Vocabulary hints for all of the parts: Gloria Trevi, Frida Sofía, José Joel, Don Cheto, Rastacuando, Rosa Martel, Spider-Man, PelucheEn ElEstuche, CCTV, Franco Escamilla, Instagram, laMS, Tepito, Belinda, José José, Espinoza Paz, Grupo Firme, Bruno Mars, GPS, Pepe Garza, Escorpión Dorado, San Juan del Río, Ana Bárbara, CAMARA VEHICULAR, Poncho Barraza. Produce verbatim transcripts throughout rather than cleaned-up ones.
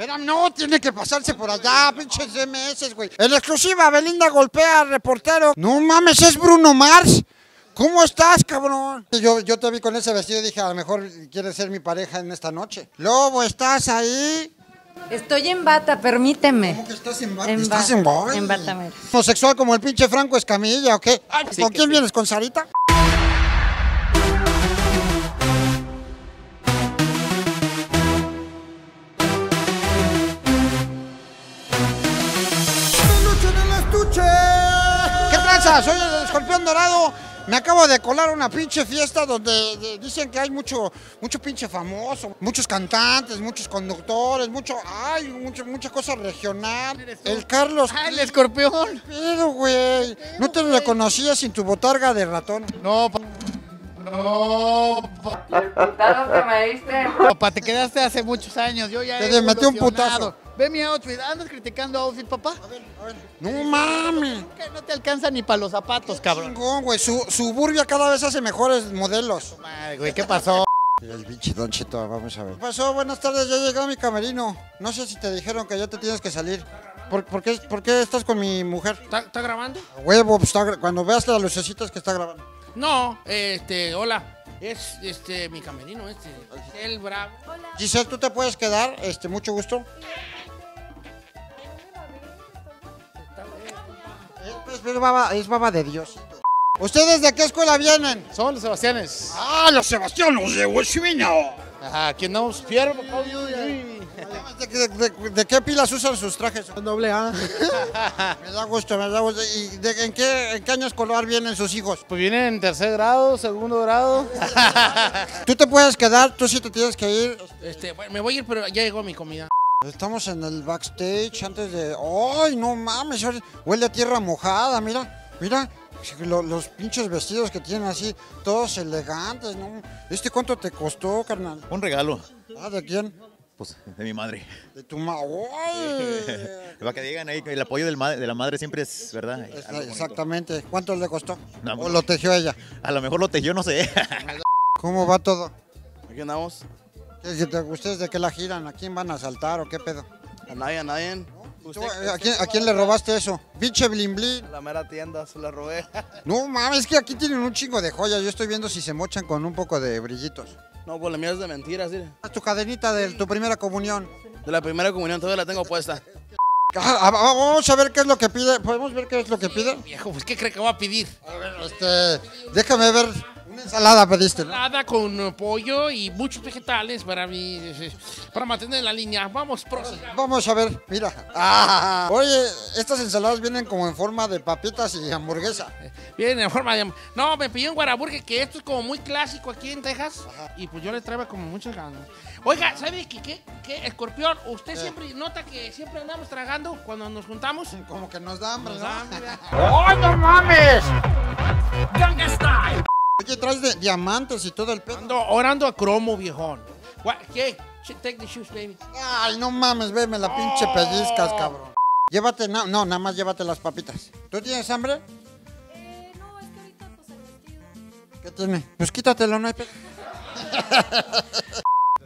Era, no, tiene que pasarse por allá, pinches M S, güey. En exclusiva, Belinda golpea al reportero. No mames, es Bruno Mars. ¿Cómo estás, cabrón? Yo, yo te vi con ese vestido y dije, a lo mejor quieres ser mi pareja en esta noche. Lobo, ¿estás ahí? Estoy en bata, permíteme. ¿Cómo que estás en bata? En ¿Estás ba en bata? En bata, mira. ¿Homosexual como el pinche Franco Escamilla o qué? Ay, sí, ¿con quién sí. vienes? ¿Con Sarita? Soy el escorpión dorado, me acabo de colar una pinche fiesta donde de, dicen que hay mucho, mucho pinche famoso, muchos cantantes, muchos conductores, mucho, ay, mucho, mucha cosa regional. El Carlos. Ah, el escorpión. Pero, güey, no te lo conocía sin tu botarga de ratón. No, pa. No, pa. El putazo que me diste. Papá, te quedaste hace muchos años, yo ya. Te metí un putazo. Ve mi outfit, andas criticando outfit, papá. A ver, a ver. No mames. No te alcanza ni para los zapatos, qué cabrón. Chingón, güey. Su, Suburbia cada vez hace mejores modelos. Madre, güey, ¿qué pasó? El pinche Don Cheto, vamos a ver. ¿Qué pasó? Buenas tardes, ya llegué a mi camerino. No sé si te dijeron que ya te tienes que salir. ¿Por, por, qué, por qué estás con mi mujer? ¿Está, está grabando? A huevo, pues está, cuando veas las lucecitas que está grabando. No, este, hola. Es este mi camerino, este. El Bravo. Hola. Giselle, ¿tú te puedes quedar? Este, mucho gusto. Es, es, baba, es baba de Dios. ¿Ustedes de qué escuela vienen? Son los Sebastianes. ¡Ah, los Sebastianos de Huachimino! Ajá, ¿quién no nos pierde? ¿De, de, de, ¿De qué pilas usan sus trajes? Doble A. Me da gusto, me da gusto. ¿Y de, en, qué, en qué año escolar vienen sus hijos? Pues vienen en tercer grado, segundo grado. ¿Tú te puedes quedar? ¿Tú sí te tienes que ir? Este, me voy a ir, pero ya llegó mi comida. Estamos en el backstage antes de... ¡Ay, no mames! Huele a tierra mojada, mira, mira. Los, los pinches vestidos que tienen así, todos elegantes, ¿no? ¿Este cuánto te costó, carnal? Un regalo. ¿Ah, de quién? Pues de mi madre. De tu madre. Para que digan ahí, el apoyo del ma de la madre siempre es, ¿verdad? Es, exactamente. ¿Cuánto le costó? No, ¿o lo tejió ella? A lo mejor lo tejió, no sé. ¿Cómo va todo? Aquí andamos. ¿Ustedes de qué la giran? ¿A quién van a asaltar o qué pedo? A nadie, a nadie. ¿Tú, a, quién, ¿A quién le robaste eso? Pinche blin blin. A la mera tienda, se la robé. No mames, es que aquí tienen un chingo de joyas. Yo estoy viendo si se mochan con un poco de brillitos. No, pues la mía es de mentiras, ¿sí? Tu cadenita de tu primera comunión. De la primera comunión, todavía la tengo puesta. Ah, vamos a ver qué es lo que pide. ¿Podemos ver qué es lo que pide? Sí, viejo, pues ¿qué cree que va a pedir? A ver, este... déjame ver. Una ensalada pediste, ¿no? Ensalada con pollo y muchos vegetales para mí, para mantener la línea. Vamos, próximo. Vamos a ver, mira. Ah, oye, estas ensaladas vienen como en forma de papitas y hamburguesa. Vienen en forma de... No, me pidió un guaraburger, que esto es como muy clásico aquí en Texas. Ajá. Y pues yo le traigo como muchas ganas. Oiga, ¿sabe qué, qué, qué escorpión? Usted ¿Qué? siempre nota que siempre andamos tragando cuando nos juntamos. Como que nos da hambre, nos ¿no? Da hambre. ¡Oh, no mames! ¡Ganga style! Oye, traes de diamantes y todo el pedo. Ando orando a cromo, viejón. ¿Qué? Take the shoes, baby. Ay, no mames, veme la oh. pinche pellizcas, cabrón. Llévate, no, no, nada más llévate las papitas. ¿Tú tienes hambre? Eh, no, es que ahorita pues el vestido. ¿Qué tiene? Pues quítatelo, no hay pedo.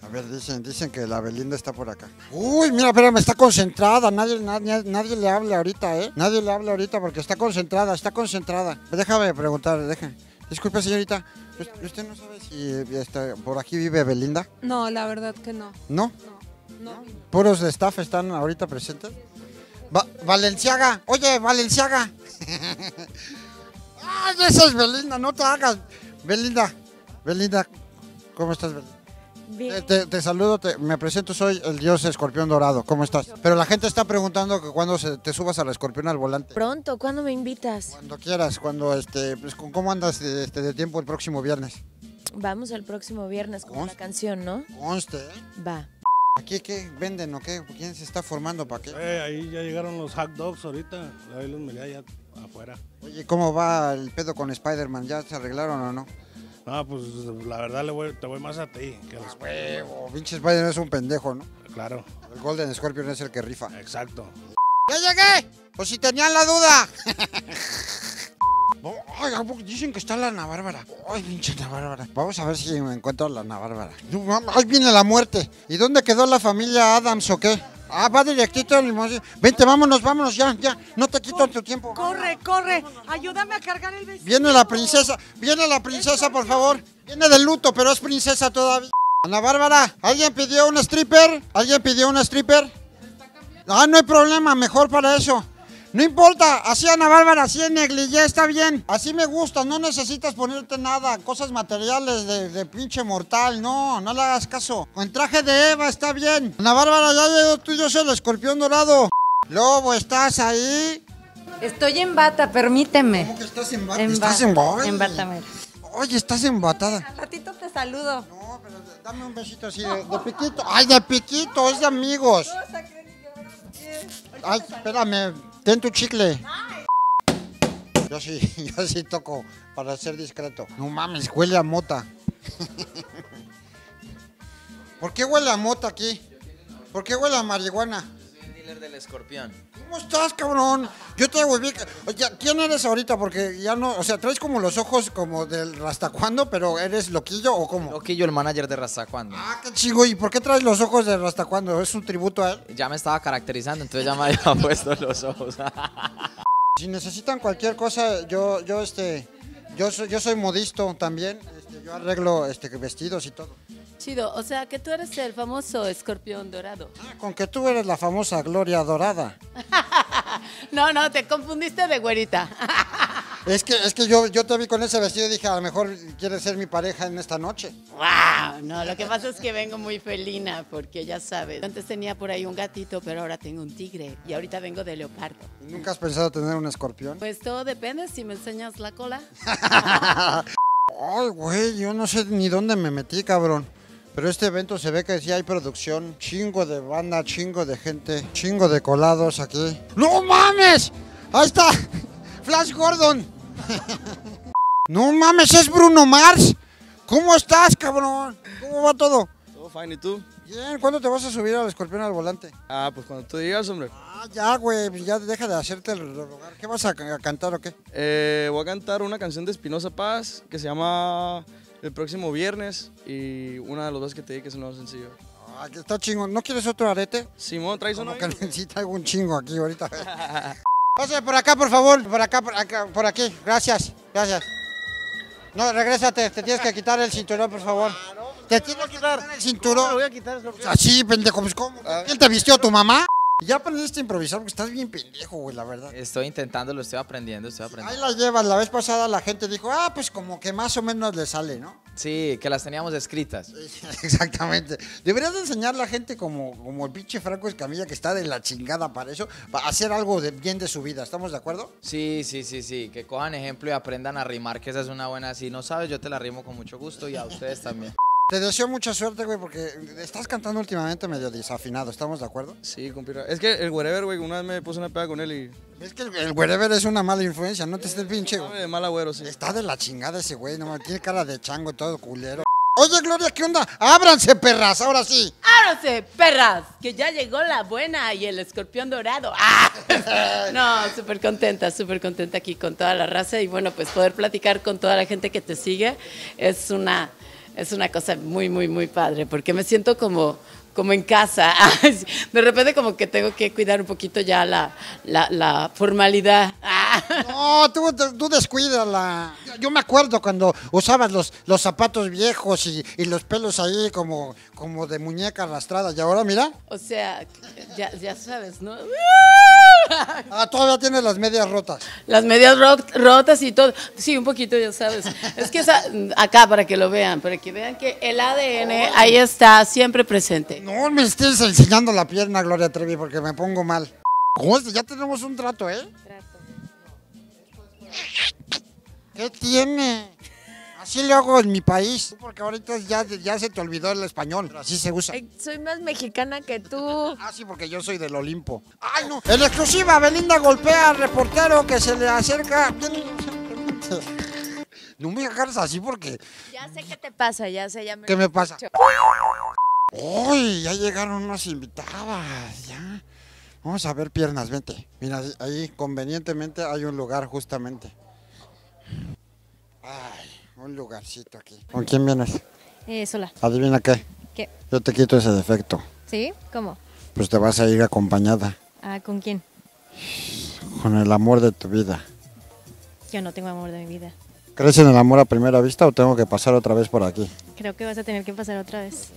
A ver, dicen, dicen que la Belinda está por acá. Uy, mira, espérame, está concentrada. Nadie, nadie, nadie le habla ahorita, ¿eh? Nadie le habla ahorita porque está concentrada, está concentrada. Déjame preguntar, déjame. Disculpe, señorita, ¿usted no sabe si está, por aquí vive Belinda? No, la verdad que no. ¿No? No, no. ¿Puros de staff están ahorita presentes? Va Valenciaga, oye, Valenciaga. ¡Ay, esa es Belinda, no te hagas! Belinda, Belinda, ¿cómo estás, Belinda? Bien. Te, te saludo, te, me presento, soy el dios escorpión dorado, ¿cómo estás? Pero la gente está preguntando que cuándo se, te subas al escorpión al volante. Pronto, ¿cuándo me invitas? Cuando quieras, cuando, este, pues, ¿cómo andas este, de tiempo el próximo viernes? Vamos el próximo viernes con la canción, ¿no? Conste, ¿eh? Va. ¿Aquí qué venden o qué? ¿Quién se está formando para qué? Eh, ahí ya llegaron los hot dogs ahorita, ahí los miré allá afuera. Oye, ¿cómo va el pedo con Spider-Man? ¿Ya se arreglaron o no? No, pues la verdad le voy, te voy más a ti que a los huevo. Pinche Spider-Man es un pendejo, ¿no? Claro. El Golden Scorpion es el que rifa. Exacto. ¡Ya llegué! Pues si tenían la duda. Ay, dicen que está la Ana Bárbara. Ay, pinche Ana Bárbara. Vamos a ver si me encuentro a la Ana Bárbara. Ahí viene la muerte. ¿Y dónde quedó la familia Adams o qué? Ah, va directito al limosín. Vente, vámonos, vámonos, ya, ya. No te quito tu tiempo. Corre, corre. Ayúdame a cargar el vestido. Viene la princesa, viene la princesa, por favor. Viene de luto, pero es princesa todavía. Ana Bárbara, ¿alguien pidió una stripper? ¿Alguien pidió una stripper? Ah, no hay problema, mejor para eso. No importa, así Ana Bárbara, así en negligé, está bien. Así me gusta, no necesitas ponerte nada, cosas materiales de, de pinche mortal, no, no le hagas caso. Con traje de Eva está bien. Ana Bárbara, ya llegó tú y yo soy el escorpión dorado. Lobo, ¿estás ahí? Estoy en bata, permíteme. ¿Cómo que estás en bata? En ¿Estás ba en bata? En bata, mira. Oye, estás embatada. Al ratito te saludo. No, pero dame un besito así, de, de piquito. Ay, de piquito, es de amigos. No, sacré ni llorar. Ay, espérame. Ten tu chicle. Ay. Yo sí, yo sí toco para ser discreto. No mames, huele a mota. ¿Por qué huele a mota aquí? ¿Por qué huele a marihuana? Yo soy el dealer del escorpión. ¿Cómo estás, cabrón? Yo te volví... ¿Quién eres ahorita? Porque ya no... O sea, traes como los ojos como del Rastacuando, pero ¿eres Loquillo o cómo? Loquillo, el manager de Rastacuando. Ah, qué chido. ¿Y por qué traes los ojos de Rastacuando? ¿Es un tributo a él? Ya me estaba caracterizando, entonces ya me había puesto los ojos. Si necesitan cualquier cosa, yo, yo, este, yo, soy, yo soy modisto también. Este, yo arreglo este, vestidos y todo. Chido, o sea, que tú eres el famoso escorpión dorado. Ah, con que tú eres la famosa Gloria Dorada. No, no, te confundiste de güerita. Es que, es que yo, yo te vi con ese vestido y dije, a lo mejor quieres ser mi pareja en esta noche. ¡Wow! No, lo que pasa es que vengo muy felina, porque ya sabes, antes tenía por ahí un gatito, pero ahora tengo un tigre, y ahorita vengo de leopardo. ¿Nunca has pensado tener un escorpión? Pues todo depende, si me enseñas la cola. Ay, güey, yo no sé ni dónde me metí, cabrón. Pero este evento se ve que sí hay producción, chingo de banda, chingo de gente, chingo de colados aquí. ¡No mames! ¡Ahí está! ¡Flash Gordon! ¡No mames! ¡Es Bruno Mars! ¿Cómo estás, cabrón? ¿Cómo va todo? Todo fine, ¿y tú? Bien, ¿cuándo te vas a subir al escorpión al volante? Ah, pues cuando tú digas, hombre. Ah, ya, güey, ya deja de hacerte el rogar. ¿Qué vas a, a cantar o qué? Eh, voy a cantar una canción de Espinoza Paz que se llama... El próximo viernes y una de los dos que te di que es un nuevo sencillo. Ah, que está chingón. ¿No quieres otro arete? Simón, ¿traes uno? Como que sí traigo un chingo aquí ahorita. Pásale por acá, por favor. Por acá, por acá, por aquí. Gracias, gracias. No, regrésate. Te tienes que quitar el cinturón, por favor. Ah, no, pues, te tienes que quitar el cinturón. Lo voy a quitar. Así, pendejo. ¿Cómo? ¿Quién te vistió? ¿Tu mamá? Ya aprendiste a improvisar porque estás bien pendejo, güey, la verdad. Estoy intentándolo, estoy aprendiendo, estoy aprendiendo. Ahí la llevas, la vez pasada la gente dijo, ah, pues como que más o menos le sale, ¿no? Sí, que las teníamos escritas. Sí, exactamente. Deberías enseñar a la gente como, como el pinche Franco Escamilla que está de la chingada para eso, para hacer algo de, bien de su vida, ¿estamos de acuerdo? Sí, sí, sí, sí, que cojan ejemplo y aprendan a rimar, que esa es una buena, si no sabes yo te la rimo con mucho gusto y a ustedes también. Te deseo mucha suerte, güey, porque estás cantando últimamente medio desafinado, ¿estamos de acuerdo? Sí, compadre. Es que el Wherever, güey, una vez me puse una pega con él y... Es que el, el Wherever es una mala influencia, no te estés pinche, güey. De mal agüero, sí. Está de la chingada ese güey, no tiene cara de chango y todo culero. Oye, Gloria, ¿qué onda? ¡Ábranse, perras! ¡Ahora sí! ¡Ábranse, perras! Que ya llegó la buena y el escorpión dorado. ¡Ah! No, súper contenta, súper contenta aquí con toda la raza y bueno, pues poder platicar con toda la gente que te sigue es una... Es una cosa muy, muy, muy padre, porque me siento como, como en casa. De repente como que tengo que cuidar un poquito ya la, la, la formalidad. No, tú, tú descuídala. Yo me acuerdo cuando usabas los, los zapatos viejos y, y los pelos ahí como, como de muñeca arrastrada. Y ahora, mira. O sea, ya, ya sabes, ¿no? Ah, todavía tienes las medias rotas. Las medias ro rotas y todo. Sí, un poquito, ya sabes. Es que esa, acá, para que lo vean, para que vean que el A D N oh, ahí está, siempre presente. No me estés enseñando la pierna, Gloria Trevi, porque me pongo mal. Ya tenemos un trato, ¿eh? Trato. ¿Qué tiene? Así lo hago en mi país, porque ahorita ya, ya se te olvidó el español, pero así se usa. Soy más mexicana que tú. Ah, sí, porque yo soy del Olimpo. ¡Ay, no! En exclusiva, Belinda golpea al reportero que se le acerca. No me agarras así porque... Ya sé qué te pasa, ya sé, ya me... ¿Qué me pasa? ¡Uy! Ya llegaron unas invitadas, ya. Vamos a ver piernas, vente. Mira, ahí convenientemente hay un lugar justamente. Ay... Un lugarcito aquí. ¿Con quién vienes? Eh, sola. ¿Adivina qué? ¿Qué? Yo te quito ese defecto. ¿Sí? ¿Cómo? pues te vas a ir acompañada. Ah, ¿con quién? Con el amor de tu vida. Yo no tengo amor de mi vida. ¿Crees en el amor a primera vista o tengo que pasar otra vez por aquí? Creo que vas a tener que pasar otra vez.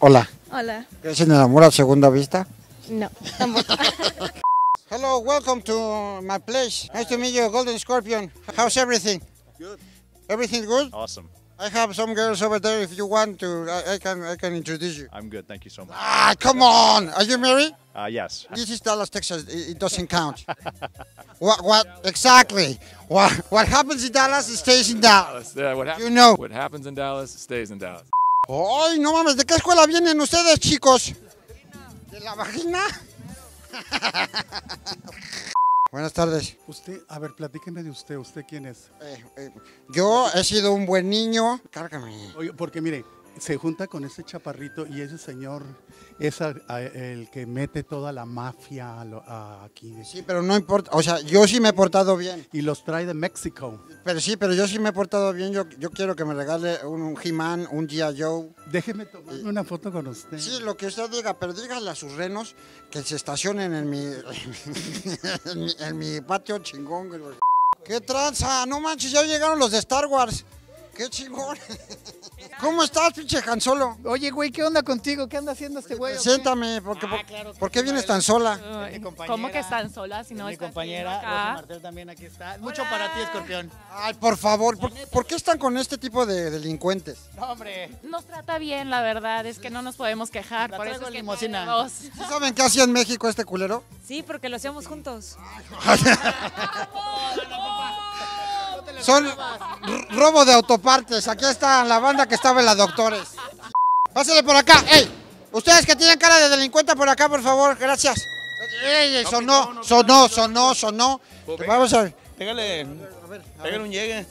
Hola. Hola. ¿Crees en el amor a segunda vista? No, tampoco. Hello, welcome to my place. Nice to meet you, Golden Scorpion. How's everything? Good. Everything good? Awesome. I have some girls over there. If you want to, I, I can I can introduce you. I'm good, thank you so much. Ah, come on! Are you married? Uh, yes. This is Dallas, Texas. It, it doesn't count. what? What? Exactly. What? What happens in Dallas stays in Dallas. Yeah, what happens? You know. What happens in Dallas stays in Dallas. Ay, no mames. ¿De qué escuela vienen ustedes, chicos? De la vagina. Buenas tardes. Usted, a ver, platíqueme de usted. ¿Usted quién es? Eh, eh, yo he sido un buen niño. Cárgame. Oye, porque mire, se junta con ese chaparrito y ese señor es a, a, el que mete toda la mafia a lo, a, aquí. Sí, pero no importa. O sea, yo sí me he portado bien. Y los trae de México. Pero sí, pero yo sí me he portado bien. Yo, yo quiero que me regale un, un He-Man, un G I Joe. Déjeme tomar eh, una foto con usted. Sí, lo que usted diga, pero dígale a sus renos que se estacionen en mi, en mi, en mi patio chingón. ¡Qué tranza! No manches, ya llegaron los de Star Wars. ¡Qué chingón! ¿Cómo estás, pinche Han Solo? Oye, güey, ¿qué onda contigo? ¿Qué anda haciendo este güey? Siéntame, porque, ah, claro, ¿por qué vienes tan sola? Es mi ¿Cómo que tan sola? Si no es mi compañera, Rosa Martel también aquí está. Hola. Mucho para ti, Escorpión. Ay, por favor, ¿por, ¿por qué están con este tipo de delincuentes? No, hombre. Nos trata bien, la verdad, es que no nos podemos quejar. La por eso es que limosina. No ¿Sí ¿Saben qué hacía en México este culero? Sí, porque lo hacíamos juntos. Son robo de autopartes. Aquí está la banda que estaba en la Doctores. Pásale por acá. ¡Ey! Ustedes que tienen cara de delincuente por acá, por favor. Gracias. ¡Ey! Sonó, sonó, sonó, sonó. Vamos a ver. Pégale. Pégale un llegue.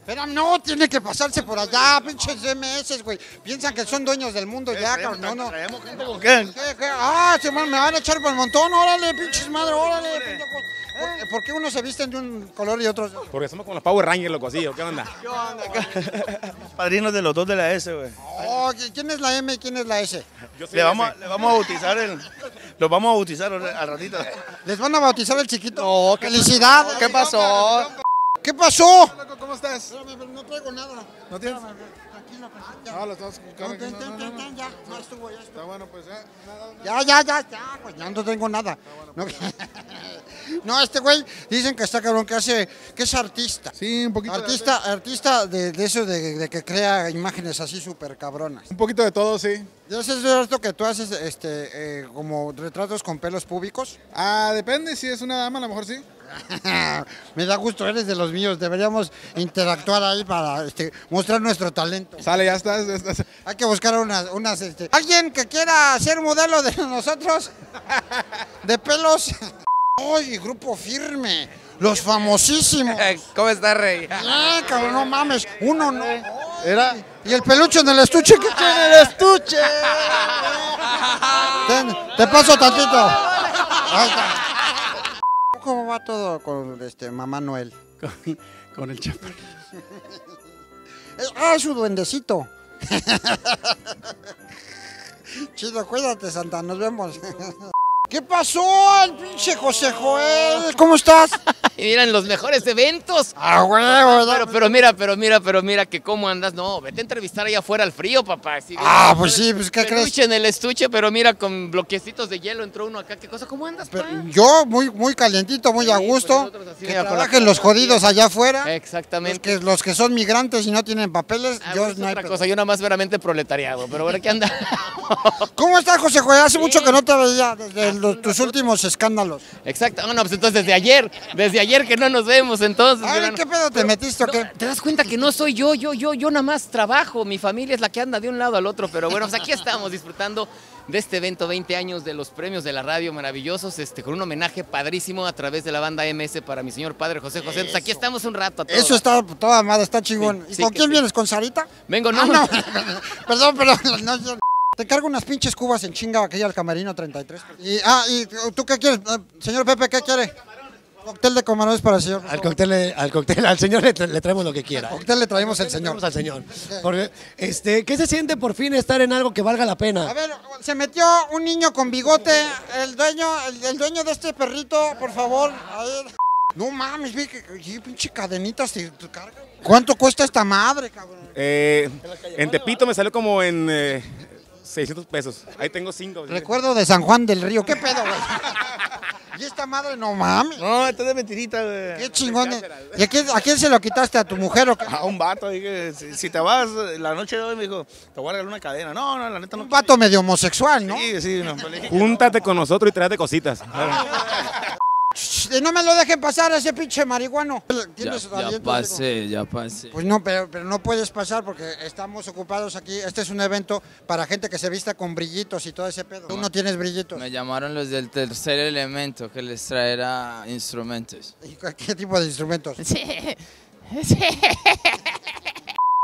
Espera, no, tiene que pasarse por allá. Pinches M S, güey. Piensan que son dueños del mundo ya, cabrón. No, no. ¿Traemos gente con qué? Ah, se me van a echar por el montón. Órale, pinches madre, órale. ¿Por, ¿Por qué unos se visten de un color y otros? Porque somos como los Power Rangers, loco, así, ¿qué onda? ¿Qué onda? Padrinos de los dos de la S, güey. Oh, ¿quién es la M y quién es la S? Yo soy le, vamos, S. le vamos a bautizar el... Los vamos a bautizar al ratito. ¿Les van a bautizar el chiquito? No, ¿qué felicidad? ¿Qué pasó? ¿Qué pasó? ¿Cómo estás? No traigo nada. ¿No tienes? Tranquilo. No, lo estamos buscando. No, no, no, no, ya, ya estuvo, ya estuvo. Está bueno, pues ya. Ya, ya, ya, ya, pues ya no tengo nada. No, este güey dicen que está cabrón, que hace, que es artista. Sí, un poquito. Artista, de artista de, de eso de, de que crea imágenes así súper cabronas. Un poquito de todo, sí. ¿Ya es cierto que tú haces este eh, como retratos con pelos públicos? Ah, depende, si es una dama a lo mejor sí. Me da gusto, eres de los míos. Deberíamos interactuar ahí para este, mostrar nuestro talento. Sale, ya estás. Ya estás. Hay que buscar unas, unas este, alguien que quiera ser modelo de nosotros, de pelos. ¡Ay, Grupo Firme! ¡Los famosísimos! ¿Cómo estás, Rey? ¡Ah, cabrón, no mames! ¡Uno no! Era... ¡Y el peluche en el estuche! ¿Qué tiene el estuche? Ten, te paso tantito. Ahí está. ¿Cómo va todo con este Mamá Noel? Con, con el chaparro. ¡Ah, es su duendecito! Chido, cuídate, Santa. Nos vemos. ¿Qué pasó el pinche José Joel? ¿Cómo estás? Mira, en los mejores eventos. Ah, huevo, pero, pero mira, pero mira, pero mira que cómo andas. No, vete a entrevistar allá afuera al frío, papá. Sí, ah, pues sí, pues ¿qué crees? Peluche en el estuche, pero mira, con bloquecitos de hielo entró uno acá. ¿Qué cosa? ¿Cómo andas, pa? Yo muy, muy calientito, muy sí, a gusto. Pues que trabajen los jodidos allá afuera. Exactamente. Los que, los que son migrantes y no tienen papeles. Ah, yo no hay otra cosa, yo nada más veramente proletariado. Pero bueno, ¿qué anda? ¿Cómo estás, José Joel? Hace sí. mucho que no te veía desde... Los, tus últimos escándalos. Exacto, no, no, pues entonces desde ayer, desde ayer que no nos vemos, entonces. Ay, ¿qué pedo te metiste o qué? No, te das cuenta que no soy yo, yo, yo, yo nada más trabajo, mi familia es la que anda de un lado al otro, pero bueno, pues aquí estamos disfrutando de este evento, veinte años de los premios de la radio maravillosos, este, con un homenaje padrísimo a través de la banda M S para mi señor padre José José. Entonces aquí estamos un rato a todos. Eso está toda madre, está chingón. Sí, ¿Y sí, con quién sí. vienes? ¿Con Sarita? Vengo, no. Ah, no. Perdón, perdón, no, yo... Te cargo unas pinches cubas en chinga aquella al camarino treinta y tres. Y, ah, ¿y tú qué quieres? Señor Pepe, ¿qué quiere? Cóctel de camarones para el señor. Al cóctel, le, al cóctel, al señor le, tra le traemos lo que quiera. Al cóctel le traemos al señor. Al señor. Porque, este, ¿qué se siente por fin estar en algo que valga la pena? A ver, se metió un niño con bigote, el dueño, el, el dueño de este perrito, por favor. A ver. No mames, vi que pinche cadenitas te cargan. ¿Cuánto cuesta esta madre, cabrón? Eh, en Tepito me salió como en eh, seiscientos pesos. Ahí tengo cinco. Recuerdo de San Juan del Río. ¿Qué pedo, güey? Y esta madre, no mames. No, esto es de mentirita, güey. Qué chingón. ¿Y a quién, a quién se lo quitaste? ¿A tu mujer o qué? A un vato. Dije, si, si te vas la noche de hoy, me dijo, te voy a regalar una cadena. No, no, la neta no. Un vato medio homosexual, ¿no? Sí, sí. No. Júntate con nosotros y tráete cositas. No me lo dejen pasar a ese pinche marihuano. Ya, ya pasé, ya pasé. Pues no, pero, pero no puedes pasar porque estamos ocupados aquí. Este es un evento para gente que se vista con brillitos y todo ese pedo. Tú no tienes brillitos. Me llamaron los del tercer elemento que les traerá instrumentos. ¿Y qué tipo de instrumentos? Sí, sí.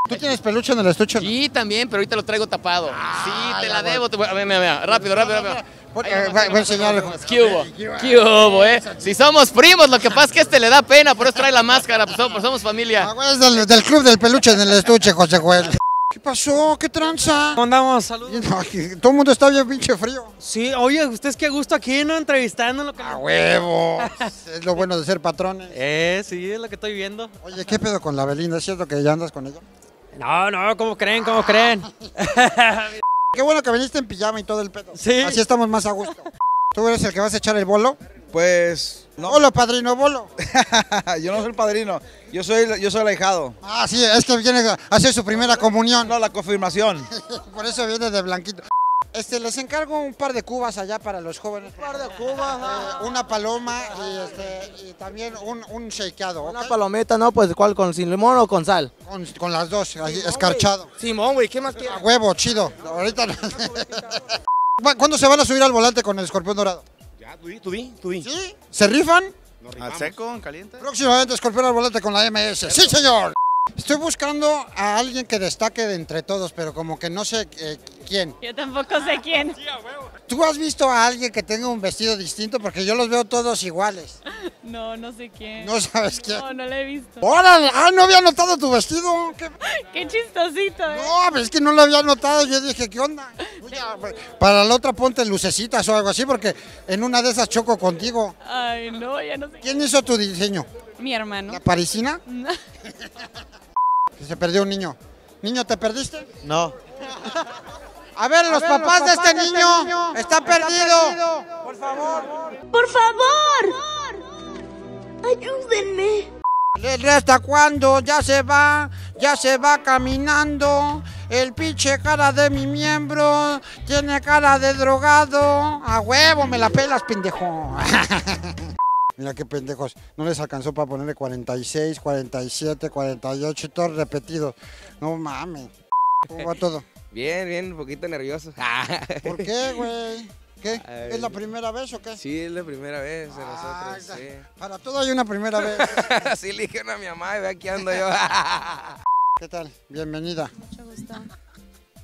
¿Tú tienes peluche en el estuche? Sí, también, pero ahorita lo traigo tapado. Ah, sí, te la debo. Voy... A ver, mira, mira, rápido, rápido, rápido. Voy a enseñarle. ¿Qué hubo? ¿Qué hubo, eh? Si somos primos, lo que pasa es que este le da pena, por eso trae la máscara, pues somos, somos familia. Ah, güey, es del, del club del peluche en el estuche, José Joel. ¿Qué pasó? ¿Qué tranza? ¿Cómo andamos? Saludos. Todo el mundo está bien pinche frío. Sí, oye, ustedes qué gusto aquí, ¿no? Entrevistándolo. ¡A huevo! Es lo bueno de ser patrones. Eh, sí, es lo que estoy viendo. Oye, ¿qué pedo con la Belinda? ¿Es cierto que ya andas con ella? No, no, ¿cómo creen? ¿Cómo creen? Qué bueno que viniste en pijama y todo el pedo. Sí. Así estamos más a gusto. ¿Tú eres el que vas a echar el bolo? Pues... No. Hola, padrino, bolo. Yo no soy el padrino, yo soy, yo soy el ahijado. Ah, sí, es que viene a hacer su primera comunión. No, la confirmación. Por eso viene de blanquito. Este, les encargo un par de cubas allá para los jóvenes. Un par de cubas, eh, una paloma y, este, y también un, un shakeado. ¿Okay? Una palometa, ¿no? Pues, ¿cuál? ¿Con sin limón o con sal? Con, con las dos, ahí, Simón, escarchado. Wey. Simón, güey, ¿qué más quieres? A huevo, chido. No, ahorita no. ¿Cuándo se van a subir al volante con el escorpión dorado? Ya, tú vi, tú vi, tú vi. ¿Sí? ¿Se rifan? Al seco, en caliente. Próximamente escorpión al volante con la M S. ¡Sí, señor! Estoy buscando a alguien que destaque de entre todos, pero como que no sé eh, quién. Yo tampoco sé quién. ¿Tú has visto a alguien que tenga un vestido distinto? Porque yo los veo todos iguales. No, no sé quién. ¿No sabes quién? No, no lo he visto. ¡Órale! ¡Ah, no había notado tu vestido! ¡Qué, qué chistosito! ¿Eh? No, pero es que no lo había notado. Yo dije, ¿qué onda? Mira, para la otra ponte lucecitas o algo así, porque en una de esas choco contigo. Ay, no, ya no sé. ¿Quién hizo tu diseño? Mi hermano. ¿La parisina? No. Que se perdió un niño. ¿Niño, te perdiste? No. A ver, los, A ver, papás, los papás de este, de este niño, niño está, está perdido. perdido. Por favor. Por favor. Ayúdenme. ¿Hasta cuándo? Ya se va. Ya se va caminando. El pinche cara de mi miembro tiene cara de drogado. A huevo, me la pelas, pendejo. Mira qué pendejos, no les alcanzó para ponerle cuarenta y seis, cuarenta y siete, cuarenta y ocho y todo repetido. No mames. ¿Cómo va todo? Bien, bien, un poquito nervioso. ¿Por qué, güey? ¿Qué? ¿Es la primera vez o qué? Sí, es la primera vez de ah, nosotros, sí. Para todo hay una primera vez. Así le dijeron a mi mamá y ve aquí ando yo. ¿Qué tal? Bienvenida. Mucho gusto.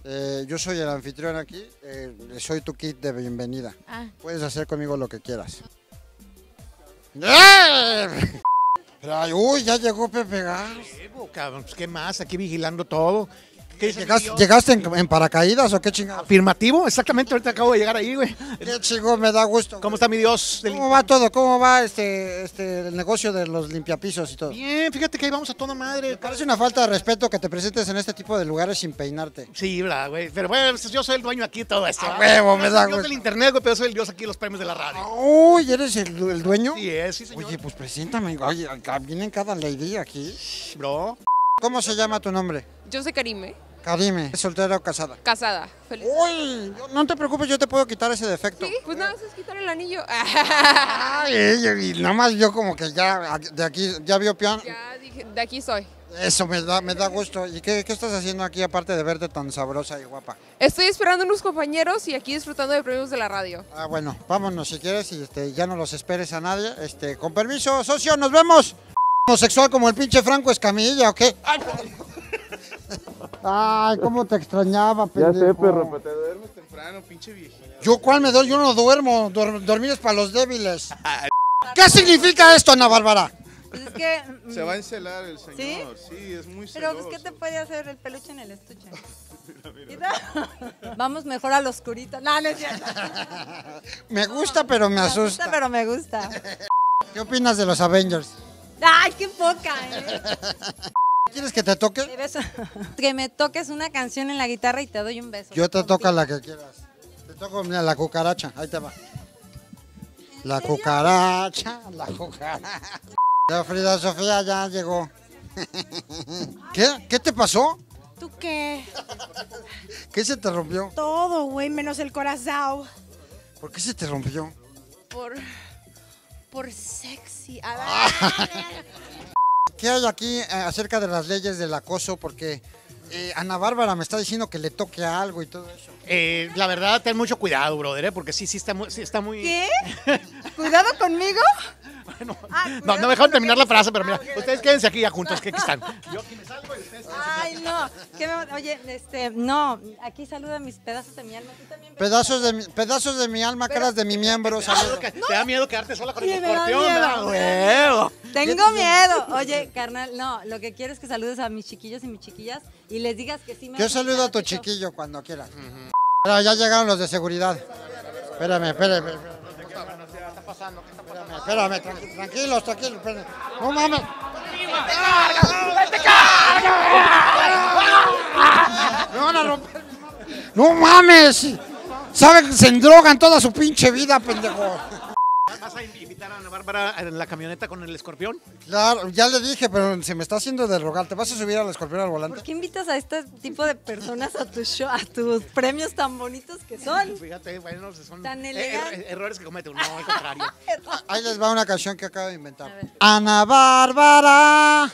Eh, yo soy el anfitrión aquí, eh, soy tu kit de bienvenida. Ah. Puedes hacer conmigo lo que quieras. Ay, uy, ya llegó Pepe Gas. Cabrón, pues qué más, aquí vigilando todo. ¿Qué ¿Llegaste, ¿Llegaste en, en paracaídas o qué chingado? Afirmativo, exactamente, ahorita acabo de llegar ahí, güey. Qué chingón, me da gusto. Güey. ¿Cómo está mi Dios? ¿Cómo va todo? ¿Cómo va este, este, el negocio de los limpiapisos y todo? Bien, fíjate que ahí vamos a toda madre. Me parece una falta de respeto que te presentes en este tipo de lugares sin peinarte. Sí, bla, güey, pero bueno, yo soy el dueño aquí de todo esto. A huevo, me da gusto. Yo soy el dios del internet, güey, pero soy el dios aquí de los premios de la radio. Uy, ¿eres el, el dueño? Sí, es, sí, señor. Oye, pues preséntame, oye, vienen cada lady aquí. Bro. ¿Cómo se llama tu nombre? Yo soy Karime. Karime, ¿soltera o casada? Casada, feliz. Uy, no te preocupes, yo te puedo quitar ese defecto. Sí, pues nada, es quitar el anillo. Ay, y nada más yo como que ya de aquí, ya vio piano. Ya, dije, de aquí soy. Eso me da, me da gusto. ¿Y qué, qué estás haciendo aquí aparte de verte tan sabrosa y guapa? Estoy esperando a unos compañeros y aquí disfrutando de premios de la radio. Ah, bueno, vámonos si quieres y este, ya no los esperes a nadie. Este, con permiso, socio, nos vemos. Homosexual como el pinche Franco Escamilla, ¿o qué? Ay, Ay, cómo te extrañaba, pendejo. Ya sé, perro, pero te duermes temprano, pinche viejito. ¿Yo cuál me doy? Yo no duermo. Dormir es para los débiles. ¿Qué significa esto, Ana Bárbara? Pues es que... Se va a encelar el señor, sí, sí es muy celoso. Pero pues, ¿qué te puede hacer el peluche en el estuche? Mira, mira. Vamos mejor al oscurito. No, no es cierto. Me gusta, no, pero me, me asusta. Me gusta, pero me gusta. ¿Qué opinas de los Avengers? ¡Ay, qué poca! ¿Eh? ¿Quieres que te toque? Te beso. Que me toques una canción en la guitarra y te doy un beso. Yo te toco la que quieras. Te toco, mira, la cucaracha. Ahí te va. La cucaracha, la cucaracha. Ya Frida Sofía ya llegó. ¿Qué? ¿Qué te pasó? ¿Tú qué? ¿Qué se te rompió? Todo, güey, menos el corazón. ¿Por qué se te rompió? Por... por sexy. A ver, a ver, a ver. ¿Qué hay aquí acerca de las leyes del acoso? Porque eh, Ana Bárbara me está diciendo que le toque algo y todo eso. Eh, la verdad, ten mucho cuidado, brother, ¿eh? Porque sí, sí está muy... Sí está muy... ¿Qué? ¿Cuidado conmigo? Bueno, ah, no, no me dejaron terminar la frase, pero mira, ah, okay, ustedes quédense aquí ya juntos, que aquí están. Yo aquí me salgo y ustedes... Ay, no, que me, oye, este, no, aquí saluda mis pedazos de mi alma. ¿Tú también? Pedazos de mi, pedazos de mi alma, pero, caras de mi miembro. Te, te, te, no, te da miedo quedarte sola con sí, el escorpión, ¿verdad? Huevo. Tengo miedo. Oye, carnal, no, lo que quiero es que saludes a mis chiquillos y mis chiquillas y les digas que sí me... Yo saludo a tu chiquillo cuando quieras. Uh-huh. Pero ya llegaron los de seguridad. Espérame, espérame, espérame. Pasando, ¿qué está pasando? Espérame, espérame, tranquilos, tranquilos, tranquilos. ¡No mames! ¡Te cargas! ¡Me van a romper! ¡No mames! Saben que se endrogan toda su pinche vida, pendejo. ¿Vas a invitar a Ana Bárbara en la camioneta con el escorpión? Claro, ya le dije, pero se me está haciendo de rogar. ¿Te vas a subir al escorpión al volante? ¿Por qué invitas a este tipo de personas a tu show, a tus premios tan bonitos que son? Fíjate, bueno, son tan elegantes. Er er errores que comete uno, al contrario. Ahí les va una canción que acabo de inventar. Ana Bárbara,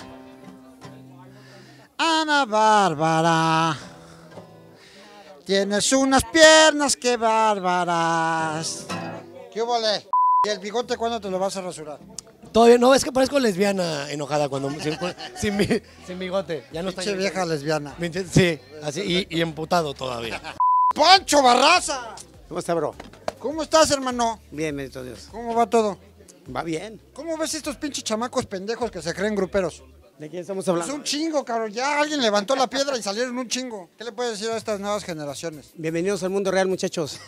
Ana Bárbara, tienes unas piernas que bárbaras. ¿Qué volé? ¿Y el bigote cuándo te lo vas a rasurar? Todavía no, es que parezco lesbiana enojada cuando sin, sin, sin bigote. Ya no está vieja lesbiana. Sí, así y, y emputado todavía. ¡Poncho Barraza! ¿Cómo estás, bro? ¿Cómo estás, hermano? Bien, bendito Dios. ¿Cómo va todo? Va bien. ¿Cómo ves estos pinches chamacos pendejos que se creen gruperos? ¿De quién estamos hablando? Es un chingo, cabrón. Ya alguien levantó la piedra y salieron un chingo. ¿Qué le puedes decir a estas nuevas generaciones? Bienvenidos al mundo real, muchachos.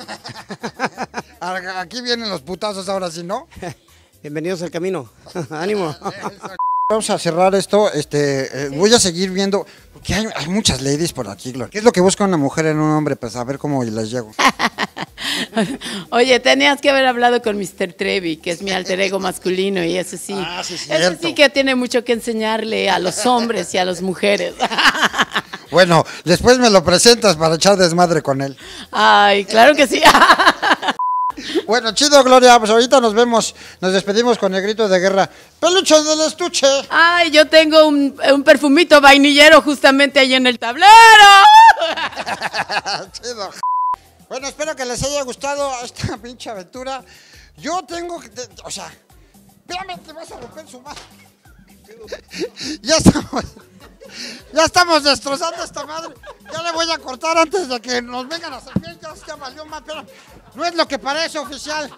Aquí vienen los putazos ahora sí, ¿no? Bienvenidos al camino. ¡Ánimo! Vamos a cerrar esto. Este, eh, sí. Voy a seguir viendo, porque hay, hay muchas ladies por aquí, Gloria. ¿Qué es lo que busca una mujer en un hombre? Pues a ver cómo les llego. Oye, tenías que haber hablado con míster Trevi, que es mi alter ego masculino, y eso sí, ah, sí es eso sí que tiene mucho que enseñarle a los hombres y a las mujeres. Bueno, después me lo presentas para echar desmadre con él. Ay, claro que sí. Bueno, chido, Gloria, pues ahorita nos vemos, nos despedimos con el grito de guerra. ¡Peluche del estuche! Ay, yo tengo un, un perfumito vainillero justamente ahí en el tablero. Chido. Bueno, espero que les haya gustado esta pinche aventura. Yo tengo que... O sea, espérame, te vas a romper su madre. Ya estamos... Ya estamos destrozando esta madre. Ya le voy a cortar antes de que nos vengan a hacer fiestas. Ya valió más, pero no es lo que parece, oficial.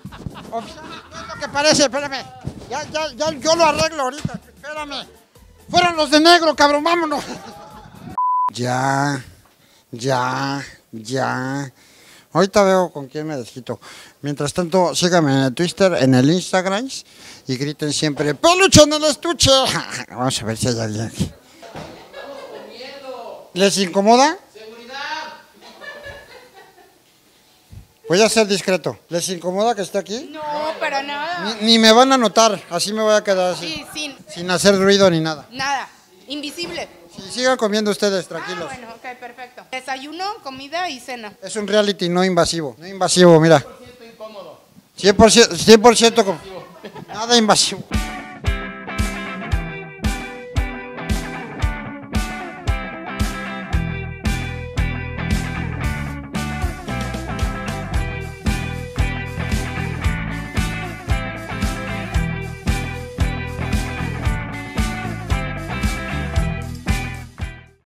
Oficial, no es lo que parece, espérame. Ya, ya, ya, yo lo arreglo ahorita, espérame. Fueron los de negro, cabrón, vámonos. Ya, ya, ya. Ahorita veo con quién me desquito. Mientras tanto, síganme en el Twitter, en el Instagram y griten siempre, ¡peluche en el estuche! Vamos a ver si hay alguien aquí. ¿Les incomoda? ¡Seguridad! Voy a ser discreto. ¿Les incomoda que esté aquí? No, para nada. Ni, ni me van a notar, así me voy a quedar así. Sí, sin... sin hacer ruido ni nada. Nada, invisible. Sí, sigan comiendo ustedes, tranquilos. Ah, bueno, ok, perfecto. Desayuno, comida y cena. Es un reality no invasivo. No invasivo, mira. cien por ciento incómodo. cien por ciento, cien por ciento, cien por ciento nada invasivo.